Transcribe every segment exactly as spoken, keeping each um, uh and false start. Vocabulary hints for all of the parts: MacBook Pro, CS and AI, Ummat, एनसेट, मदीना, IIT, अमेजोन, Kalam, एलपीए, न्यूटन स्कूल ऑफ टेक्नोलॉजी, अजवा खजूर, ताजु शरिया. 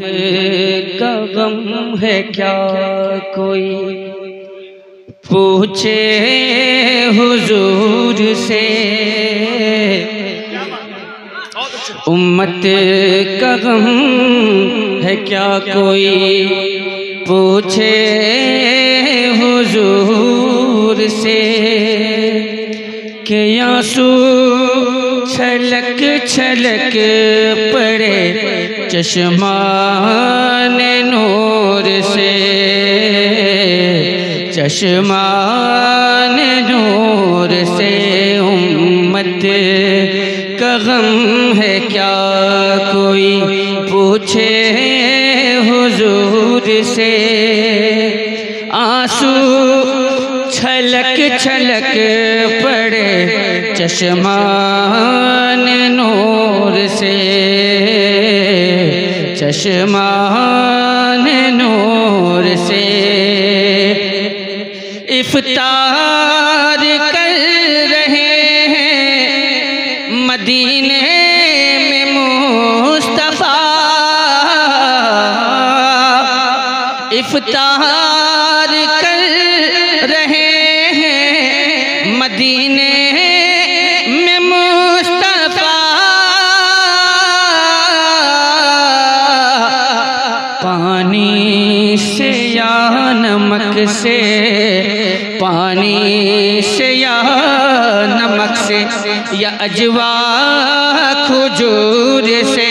का गम है क्या कोई पूछे हुजूर से, उम्मत का गम है क्या कोई पूछे हुजूर से के आंसू छलक छलक पड़े चश्मान नूर से, चश्मान नूर से उम्मत का गम है क्या कोई पूछे हुजूर से। आंसू छलक छलक पड़े चश्मान नूर से, चश्मान नूर से इफ्तार कर रहे हैं मदीने में मुस्तफा, इफ्तार कर रहे हैं मदीने में मुस्तफा, पानी से या नमक से, पानी से या नमक से या अजवा खजूर से,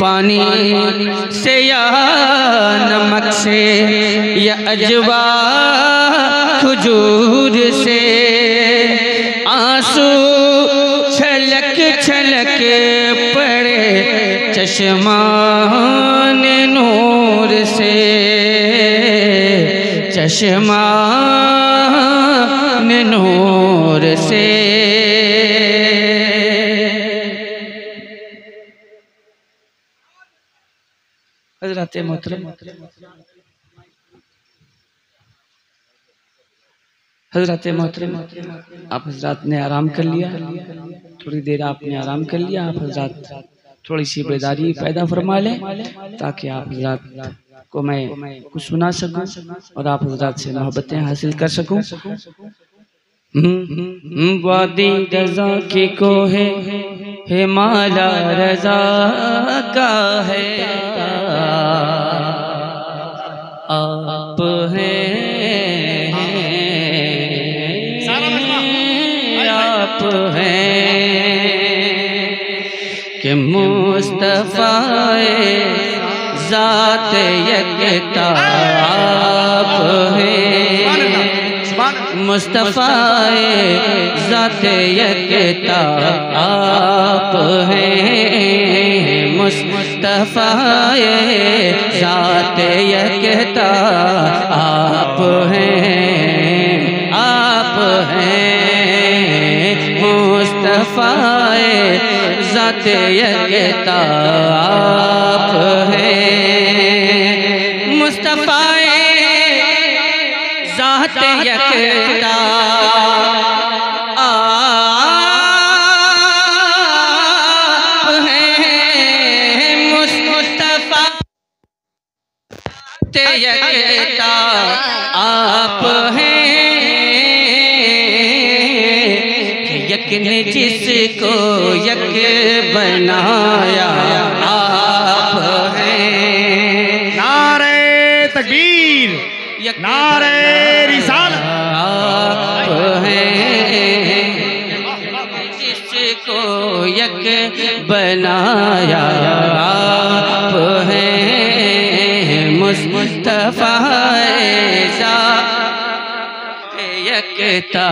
पानी से या नमक से या अजवा खजूर से आंसू छलक छलक पड़े चश्मान नूर से, चश्मान नूर से। हज़रात मोहतरम, हज़रात मोहतरम, आप हज़रात ने आराम कर लिया, थोड़ी देर आपने आराम कर लिया, आप हज़रात थोड़ी सी बेदारी पैदा फरमा लें ताकि आप हज़रात को मैं कुछ सुना सकूं और आप हज़रात से मोहब्बतें हासिल कर सकूं। वादी रज़ा की कोहे हिमाला रज़ा का है, आप हैं, आप हैं कि मुस्तफ़ा ज़ात यकता, आप हैं मुस्तफ़ा ज़ात यकता, आप हैं मुस्तफ़ा ज़ात यकता, आप हैं, आप हैं मुस्तफ़ा ज़ात यकता, आप हैं ज़ाते यकता, आप हैं मुस्तफ़ा ज़ाते यकता, आप हैं यक़ीन जिसको यक बनाया, आप हैं नारे तकबीर नारे रिसाल, आप हैं जिसको यक बनाया, आप हैं मुस्तफ़ा ज़ात यकता,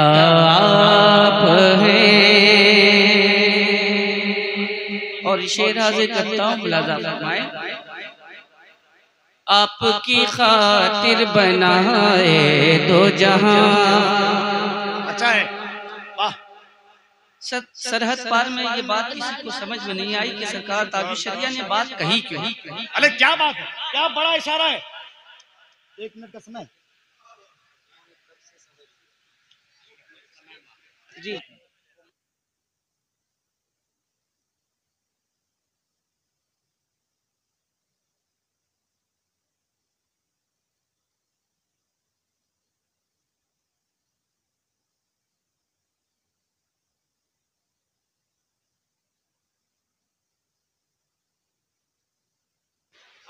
आप हैं। और शेर हाज़िर करता हूँ, मुलाज़ा फरमाएं। आपकी खातिर बनाए दो जहां, अच्छा है वाह। सरहद पार में ये बात किसी को समझ में नहीं आई कि सरकार ताबी शरिया ने बात कही क्यों। अरे क्या बात है, क्या बड़ा इशारा है। एक मिनट का समय जी।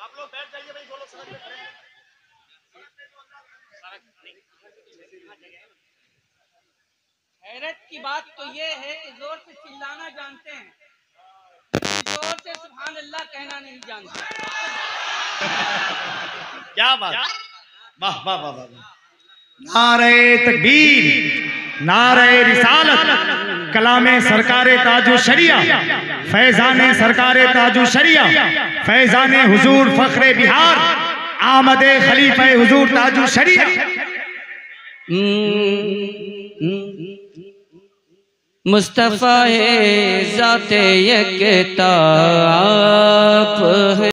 आप लोग बैठ जाइए भाई, जो लोग सड़क पे खड़े हैं सड़क नहीं। हैरत की बात तो ये है कि जोर से चिल्लाना जानते हैं, जोर से सुभान अल्लाह कहना नहीं जानते। क्या बात, वाह वाह वाह वाह। नारे तकबीर, नारे रिसालत, कलामे सरकारे ताजु शरिया, फैजाने सरकारे ताजु शरिया, फैजाने हुजूर फख्रे बिहार, आमदे खलीफे हुजूर ताजु शरिया। मुस्तफा है जाते यकता आप।